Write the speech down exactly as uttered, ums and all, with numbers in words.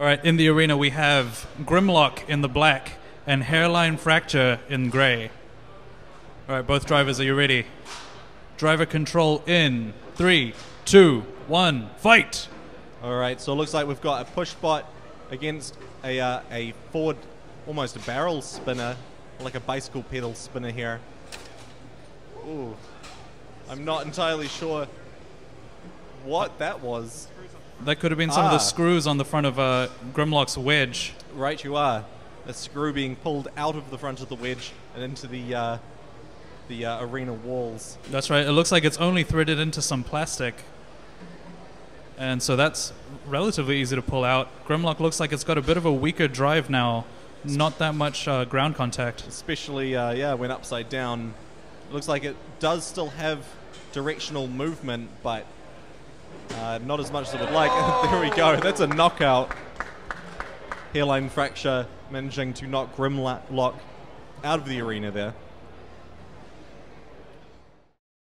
All right, in the arena we have Grimlock in the black and Hairline Fracture in gray. All right, both drivers, are you ready? Driver control in three, two, one, fight! All right, so it looks like we've got a push bot against a, uh, a forward, almost a barrel spinner, like a bicycle pedal spinner here. Ooh, I'm not entirely sure what that was. That could have been some ah. of the screws on the front of uh, Grimlock's wedge. Right you are. A screw being pulled out of the front of the wedge and into the uh, the uh, arena walls. That's right. It looks like it's only threaded into some plastic. And so that's relatively easy to pull out. Grimlock looks like it's got a bit of a weaker drive now. Not that much uh, ground contact. Especially, uh, yeah, when upside down. It looks like it does still have directional movement, but Uh, not as much as I would like. There we go. That's a knockout. Hairline Fracture managing to knock Grimlock out of the arena there.